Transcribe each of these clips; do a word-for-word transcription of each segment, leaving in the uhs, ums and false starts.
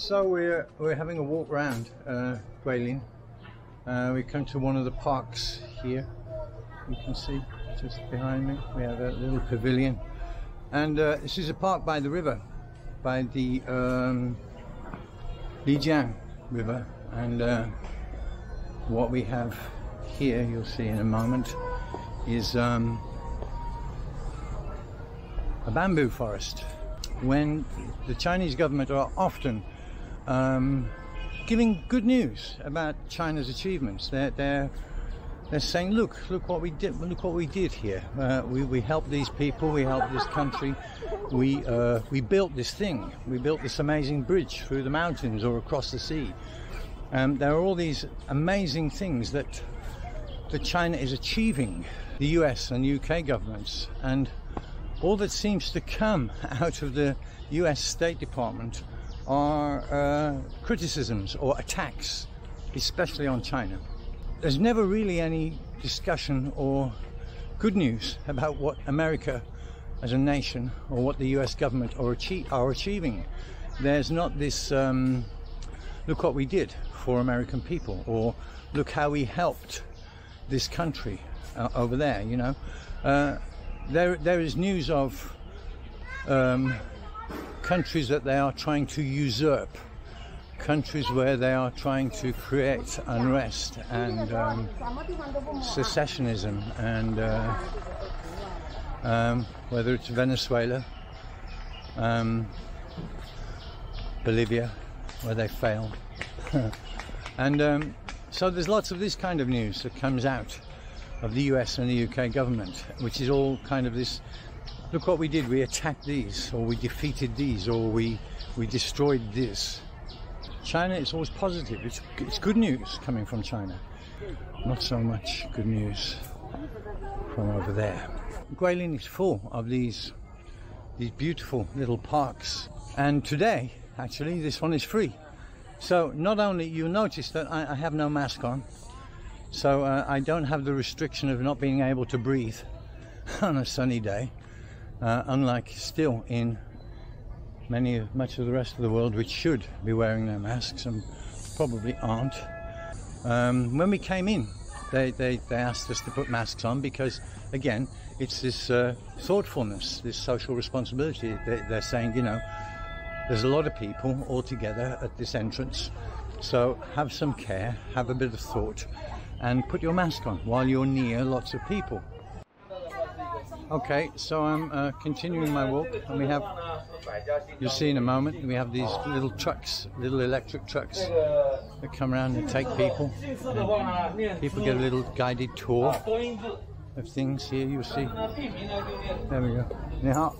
So we're we're having a walk round uh, Guilin. Uh, we come to one of the parks here. You can see just behind me we have a little pavilion, and uh, this is a park by the river, by the um, Lijiang River, and uh, what we have here, you'll see in a moment, is um, a bamboo forest. When the Chinese government are often um, giving good news about China's achievements, they're they're they're saying, look, look what we did, look what we did here. Uh, we we helped these people, we helped this country, we uh, we built this thing, we built this amazing bridge through the mountains or across the sea. Um, there are all these amazing things that that China is achieving. The U S and U K governments and all that seems to come out of the U S State Department are uh, criticisms or attacks, especially on China. There's never really any discussion or good news about what America as a nation or what the U S government are, achie are achieving. There's not this, um, look what we did for American people, or look how we helped this country uh, over there, you know. Uh, There, there is news of um, countries that they are trying to usurp, countries where they are trying to create unrest and um, secessionism, and uh, um, whether it's Venezuela, um, Bolivia, where they fail. And um, so there's lots of this kind of news that comes out of the U S and the U K government, which is all kind of this, look what we did, we attacked these, or we defeated these, or we we destroyed this. China is always positive, it's, it's good news coming from China, not so much good news from over there. Guilin is full of these these beautiful little parks, and today actually this one is free. So not only, you'll notice that I, I have no mask on, so uh, I don't have the restriction of not being able to breathe on a sunny day, uh, unlike still in many much of the rest of the world, which should be wearing their masks and probably aren't. Um, when we came in, they, they, they asked us to put masks on because, again, it's this uh, thoughtfulness, this social responsibility. They, they're saying, you know, there's a lot of people all together at this entrance, so have some care, have a bit of thought, and put your mask on while you're near lots of people. Okay, so I'm uh, continuing my walk, and we have, you'll see in a moment, we have these little trucks, little electric trucks that come around and take people. And people get a little guided tour of things here, you'll see. There we go. Now,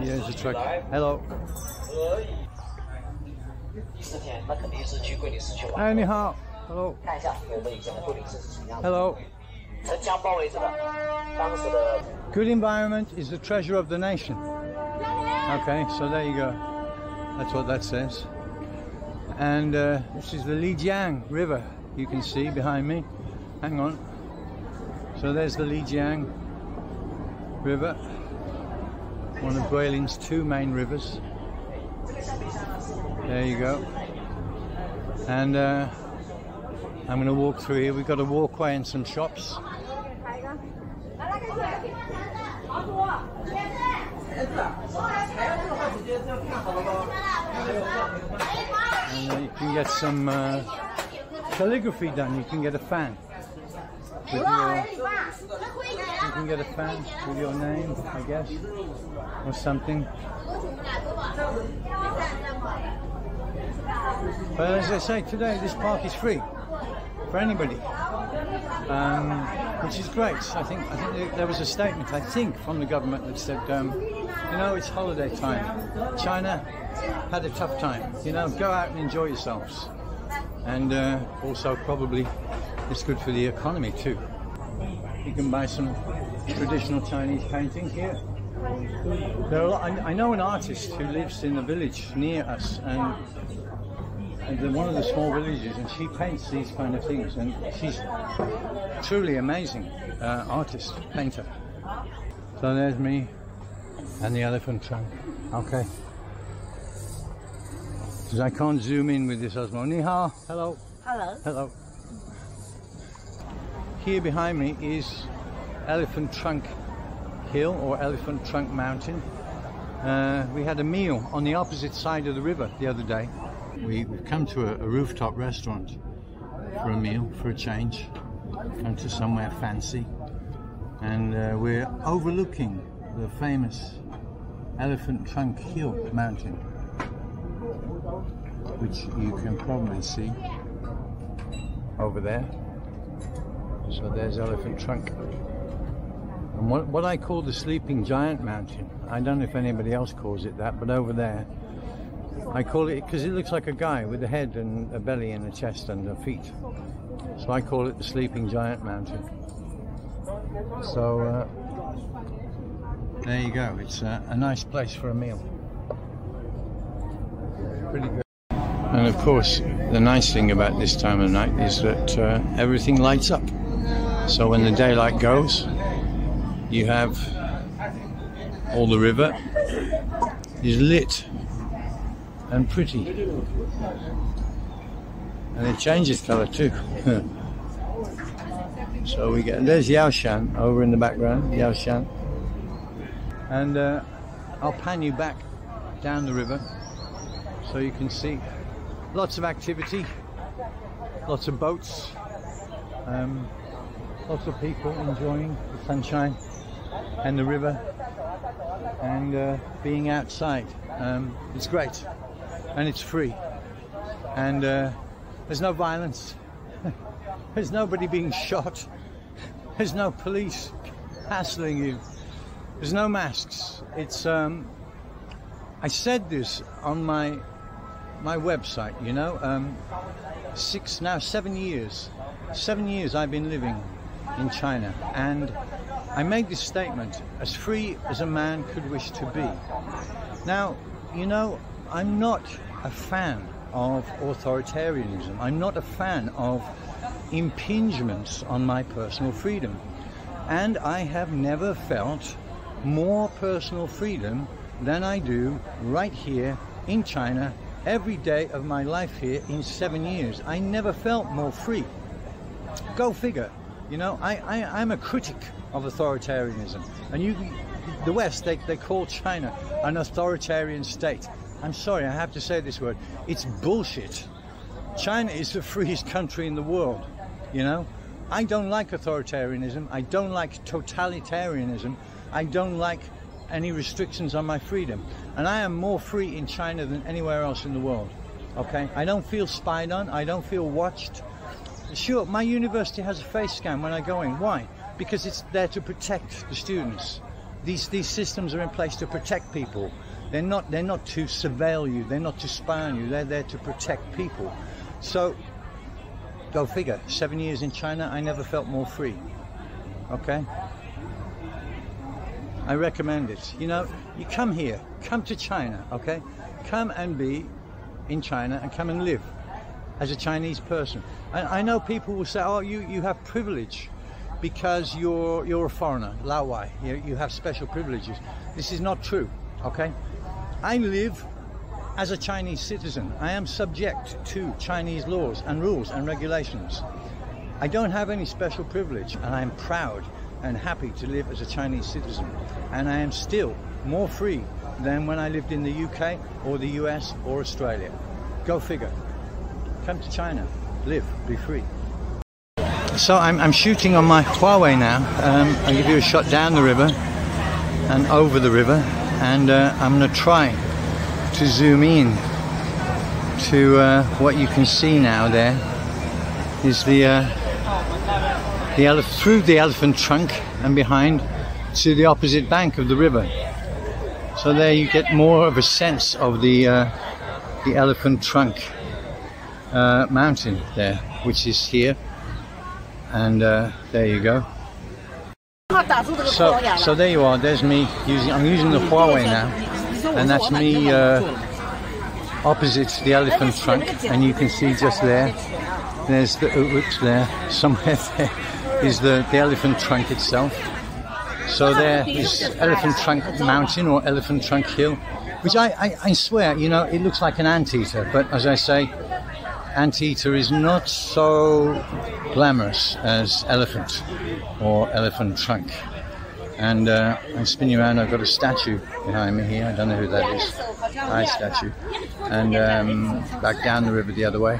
here's a truck. Hello. Hi, you好. Hello. Hello. Good environment is the treasure of the nation. Okay, so there you go. That's what that says. And uh, this is the Lijiang River, you can see behind me. Hang on. So there's the Lijiang River, one of Guilin's two main rivers. There you go. And uh, I'm going to walk through here. We've got a walkway and some shops. And, uh, you can get some uh, calligraphy done. You can get a fan. With your, you can get a fan with your name, I guess, or something. Well, as I say, today this park is free for anybody, um, which is great. I think I think there was a statement, I think, from the government that said, um, you know, it's holiday time. China had a tough time. You know, go out and enjoy yourselves. And uh, also probably it's good for the economy too. You can buy some traditional Chinese painting here. There are a lot, I, I know an artist who lives in a village near us, and, and in one of the small villages, and she paints these kind of things, and she's truly amazing uh, artist, painter. So there's me and the elephant trunk. Okay, because I can't zoom in with this Osmo. Ni hao. Hello. Hello. Hello. Here behind me is Elephant Trunk Hill, or Elephant Trunk Mountain. Uh, we had a meal on the opposite side of the river the other day. We, we've come to a, a rooftop restaurant for a meal, for a change. Come to somewhere fancy, and uh, we're overlooking the famous Elephant Trunk Hill mountain, which you can probably see over there. So there's Elephant Trunk, and what, what I call the Sleeping Giant Mountain. I don't know if anybody else calls it that, but over there I call it, because it looks like a guy with a head and a belly and a chest and a feet. So I call it the Sleeping Giant Mountain. So uh, there you go. It's a, a nice place for a meal. Pretty good. And of course, the nice thing about this time of night is that uh, everything lights up. So when the daylight goes, you have all the river is lit and pretty. And it changes colour too. So we get, there's Yao Shan over in the background, Yao Shan. And uh, I'll pan you back down the river so you can see lots of activity, lots of boats, um, lots of people enjoying the sunshine and the river and uh, being outside. Um, it's great, and it's free, and uh, there's no violence, there's nobody being shot, there's no police hassling you, there's no masks. It's, um, I said this on my my website, you know, um, six, now seven years, seven years I've been living in China, and I made this statement, as free as a man could wish to be. Now, you know, I'm not a fan of authoritarianism. I'm not a fan of impingements on my personal freedom, and I have never felt more personal freedom than I do right here in China. Every day of my life here in seven years I never felt more free. Go figure. You know, I, I, I'm a critic of authoritarianism, and you, the West, they, they call China an authoritarian state. I'm sorry, I have to say this word. It's bullshit. China is the freest country in the world, you know? I don't like authoritarianism. I don't like totalitarianism. I don't like any restrictions on my freedom. And I am more free in China than anywhere else in the world, okay? I don't feel spied on. I don't feel watched. Sure, my university has a face scan when I go in. Why? Because it's there to protect the students. These, these systems are in place to protect people. They're not, they're not to surveil you, they're not to spy on you, they're there to protect people. So, go figure, seven years in China, I never felt more free, okay? I recommend it. You know, you come here, come to China, okay? Come and be in China and come and live as a Chinese person. I, I know people will say, oh, you, you have privilege because you're, you're a foreigner, Laowai, you, you have special privileges. This is not true, okay? I live as a Chinese citizen. I am subject to Chinese laws and rules and regulations. I don't have any special privilege, and I am proud and happy to live as a Chinese citizen. And I am still more free than when I lived in the U K or the U S or Australia. Go figure. Come to China, live, be free. So I'm, I'm shooting on my Huawei now. Um, I'll give you a shot down the river and over the river. And uh, I'm going to try to zoom in to uh, what you can see now. There is the uh, the ele through the elephant trunk and behind to the opposite bank of the river. So there you get more of a sense of the uh, the elephant trunk uh, mountain there, which is here. And uh, there you go. So, so there you are. There's me using. I'm using the Huawei now, and that's me uh, opposite the elephant trunk, and you can see just there. There's the oops there somewhere. There is the the elephant trunk itself. So there is Elephant Trunk Mountain or Elephant Trunk Hill, which I, I, I swear, you know, it looks like an anteater, but as I say, anteater is not so glamorous as elephant or elephant trunk. And uh, I'm spinning around, I've got a statue behind me here, I don't know who that is, nice statue, and um, back down the river the other way.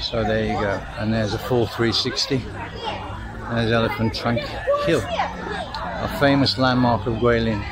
So there you go, and there's a full three sixty, there's Elephant Trunk Hill, a famous landmark of Guilin.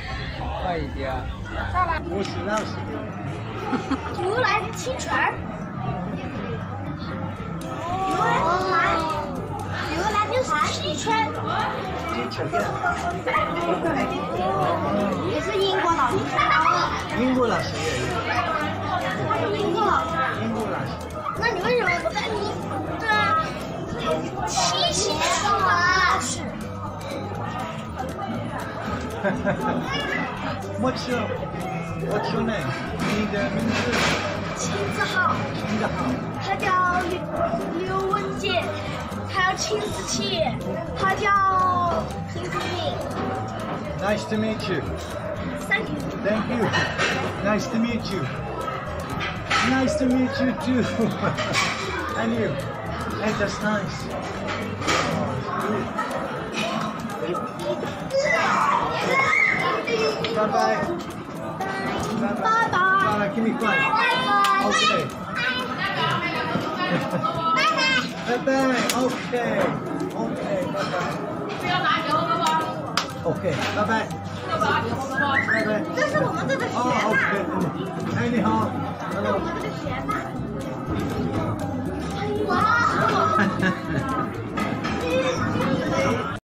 What's your What's your name? 你的名字？秦子浩。秦子浩。他叫刘刘文杰，他叫秦子琪，他叫秦子敏。Nice to meet you. Thank you. Thank you. Nice to meet you. Nice to meet you too. And you? Hey, that's nice. Bye bye. Bye bye. Bye bye. Give me five. Okay. Bye bye. Okay. Okay. Bye bye. Okay. Bye bye. Bye bye. 这是我们这个学霸。哎，你好。我们这个学霸。哇！